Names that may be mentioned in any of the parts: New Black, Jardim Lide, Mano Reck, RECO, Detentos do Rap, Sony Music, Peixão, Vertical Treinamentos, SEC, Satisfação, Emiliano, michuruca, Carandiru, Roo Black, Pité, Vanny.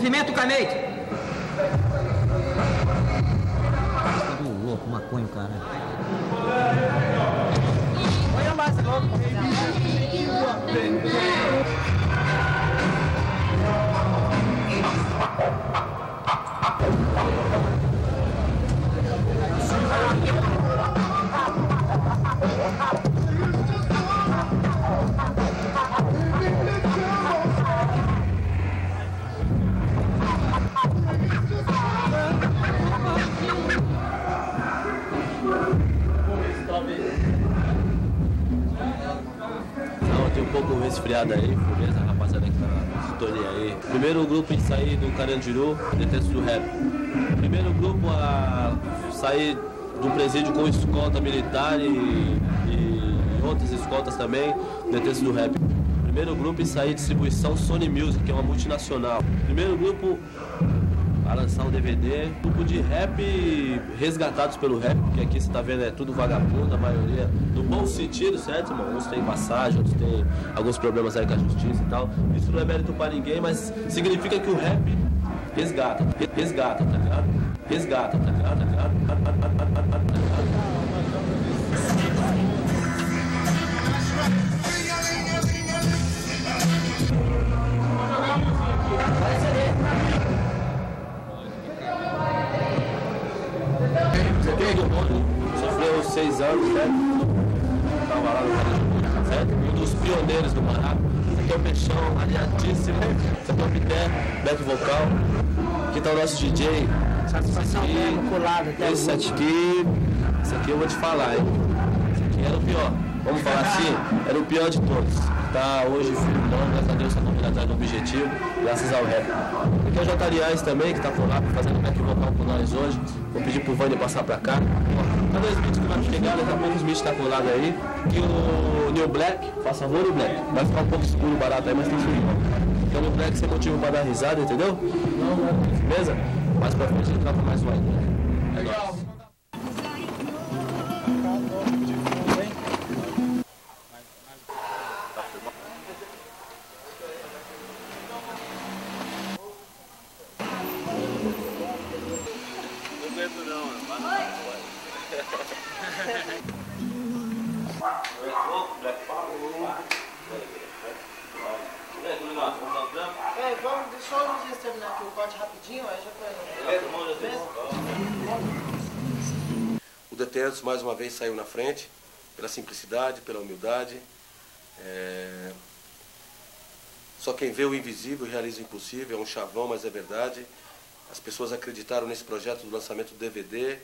Movimento Camete. Tudo louco, maconho, cara. Olha mais louco. Um pouco resfriado aí, beleza, rapaziada que tá sintonia aí. Primeiro grupo de sair do Carandiru, Detentos do Rap. Primeiro grupo a sair do presídio com escolta militar e outras escoltas também, Detentos do Rap. Primeiro grupo em sair distribuição Sony Music, que é uma multinacional. Primeiro grupo a lançar um DVD, grupo de rap resgatados pelo rap, porque aqui você tá vendo é tudo vagabundo, a maioria, no bom sentido, certo, irmão? Alguns tem passagem, outros tem alguns problemas aí com a justiça e tal. Isso não é mérito pra ninguém, mas significa que o rap resgata, tá ligado? Resgata, tá ligado? Tá ligado? Sofreu 6 anos, certo? Tava lá no Jardim Lide, certo? Um dos pioneiros do Maraco. Esse aqui é o Peixão, aliadíssimo. Esse aqui é o Pité, back vocal. Aqui tá o nosso DJ. Satisfação mesmo, colado até. Esse aqui. Esse aqui eu vou te falar, hein? Esse aqui era o pior. Vamos falar assim? Era o pior de todos. Tá hoje firmão, graças a Deus, tá correndo atrás do objetivo, graças ao rap. Aqui é o Jotariais também, que tá por lá, fazendo back vocal com nós hoje. Vou pedir pro Vanny passar pra cá. Tá 2 beats que vai chegar, daqui a pouco os beats tá colado aí. E o New Black, faça Roo Black. Vai ficar um pouco escuro, barato aí, mas tem sujo. Porque o New Black sem motivo pra dar risada, entendeu? Beleza? Mais pra frente a gente troca mais uma ideia. É nóis. O Detentos mais uma vez saiu na frente, pela simplicidade, pela humildade. Só quem vê o invisível realiza o impossível, é um chavão, mas é verdade. As pessoas acreditaram nesse projeto do lançamento do DVD.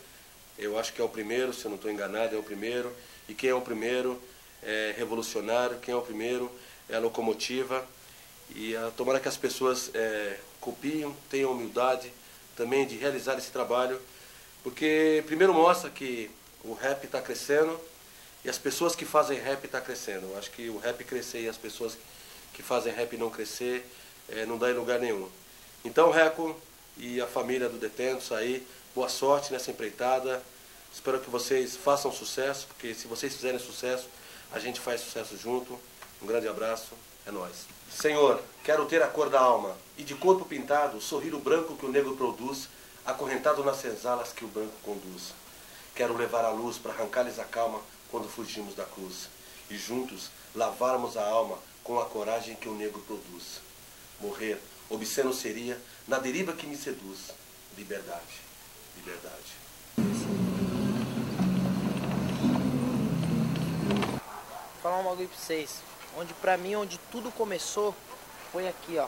Eu acho que é o primeiro, se eu não estou enganado, é o primeiro. E quem é o primeiro é revolucionário, quem é o primeiro é a locomotiva. E tomara que as pessoas copiem, tenham humildade também de realizar esse trabalho, porque primeiro mostra que o rap está crescendo e as pessoas que fazem rap estão crescendo. Eu acho que o rap crescer e as pessoas que fazem rap não crescer, não dá em lugar nenhum. Então, RECO e a família do Detentos aí, boa sorte nessa empreitada. Espero que vocês façam sucesso, porque se vocês fizerem sucesso, a gente faz sucesso junto. Um grande abraço, é nóis. Senhor, quero ter a cor da alma e de corpo pintado o sorriso branco que o negro produz, acorrentado nas senzalas que o branco conduz. Quero levar a luz para arrancar-lhes a calma quando fugimos da cruz e juntos lavarmos a alma com a coragem que o negro produz. Morrer, obsceno seria, na deriva que me seduz. Liberdade, liberdade. Vou falar um bagulho pra vocês. Onde pra mim, onde tudo começou, foi aqui, ó.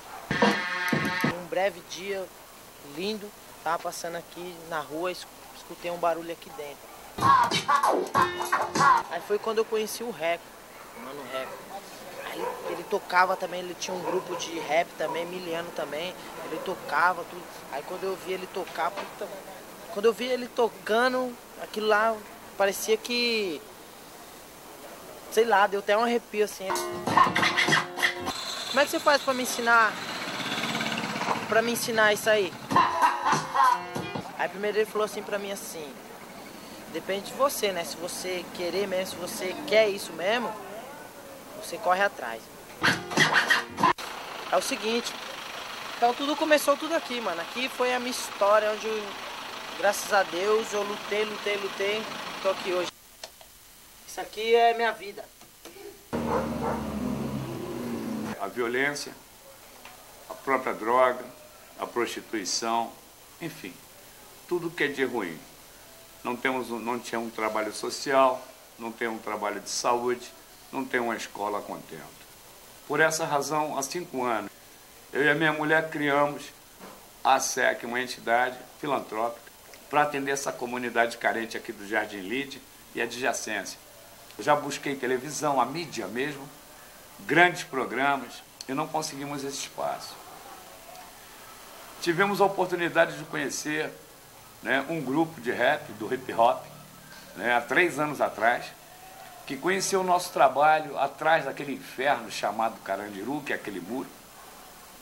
Um breve dia lindo, tava passando aqui na rua, escutei um barulho aqui dentro. Aí foi quando eu conheci o RECO, o Mano Reck. Aí ele tocava também, ele tinha um grupo de rap também, Emiliano também, ele tocava tudo. Aí quando eu vi ele tocar, puta, quando eu vi ele tocando, aquilo lá parecia que... Sei lá, deu até um arrepio assim. Como é que você faz pra me ensinar? Pra me ensinar isso aí? Aí primeiro ele falou assim pra mim assim. Depende de você, né? Se você querer mesmo, se você quer isso mesmo, você corre atrás. É o seguinte, Então tudo começou tudo aqui, mano. Aqui foi a minha história, onde eu, graças a Deus, eu lutei. Tô aqui hoje. Isso aqui é minha vida. A violência, a própria droga, a prostituição, enfim, tudo que é de ruim. Não tinha um trabalho social, não tem um trabalho de saúde, não tem uma escola contente. Por essa razão, há 5 anos, eu e a minha mulher criamos a SEC, uma entidade filantrópica, para atender essa comunidade carente aqui do Jardim Lide e adjacência. Eu já busquei televisão, a mídia mesmo, grandes programas, e não conseguimos esse espaço. Tivemos a oportunidade de conhecer, né, um grupo de rap, do hip hop, né, há 3 anos atrás, que conheceu o nosso trabalho atrás daquele inferno chamado Carandiru, que é aquele muro,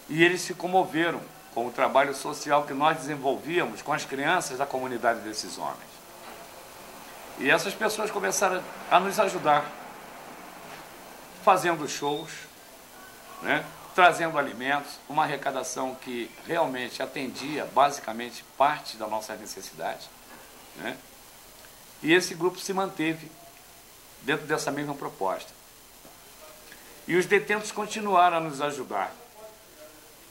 e eles se comoveram com o trabalho social que nós desenvolvíamos com as crianças da comunidade desses homens. E essas pessoas começaram a nos ajudar, fazendo shows, né, trazendo alimentos, uma arrecadação que realmente atendia basicamente parte da nossa necessidade, né? E esse grupo se manteve dentro dessa mesma proposta. E os detentos continuaram a nos ajudar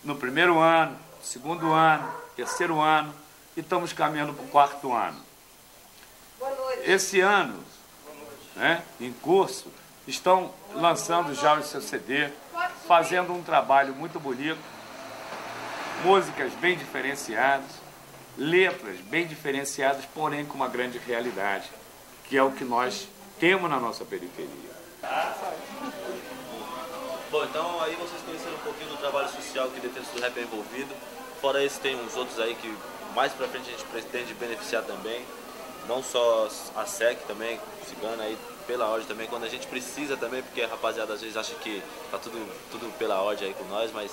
no primeiro ano, segundo ano, terceiro ano, e estamos caminhando para o 4º ano. Esse ano, né, em curso, estão lançando já o seu CD, fazendo um trabalho muito bonito, músicas bem diferenciadas, letras bem diferenciadas, porém com uma grande realidade, que é o que nós temos na nossa periferia. Bom, então aí vocês conheceram um pouquinho do trabalho social que Detentos do Rap é envolvido. Fora esse, tem uns outros aí que mais pra frente a gente pretende beneficiar também. Não só a SEC também, Cigana aí, pela ordem também, quando a gente precisa também, porque a rapaziada às vezes acha que tá tudo pela ordem aí com nós, mas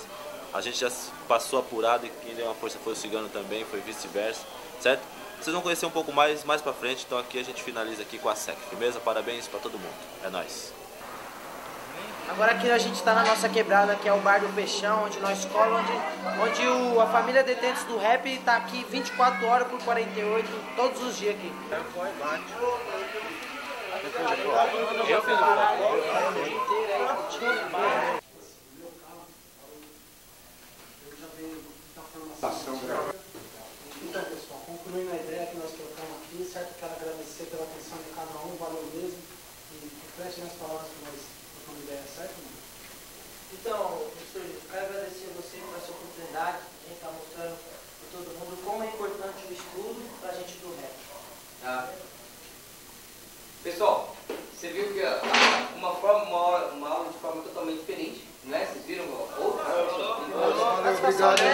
a gente já passou apurado e quem deu uma força foi o Cigano também, foi vice-versa, certo? Vocês vão conhecer um pouco mais pra frente, então aqui a gente finaliza aqui com a SEC, firmeza? Parabéns pra todo mundo, é nóis! Agora que a gente tá na nossa quebrada, que é o bar do Peixão, onde nós escola, onde a família Detentos do Rap tá aqui 24 horas por 48, todos os dias aqui. Eu fiz o então, pessoal, concluindo a ideia que nós colocamos aqui, certo? Quero agradecer pela atenção de cada um, valeu mesmo, e reflete nas palavras que nós trocamos ideia, certo? Então, professor, quero agradecer a você pela sua oportunidade em estar mostrando para todo mundo como é importante o estudo para a gente do rap. Tá? Pessoal, você viu que uma aula de forma totalmente diferente, né? Vocês viram? Opa! Obrigado!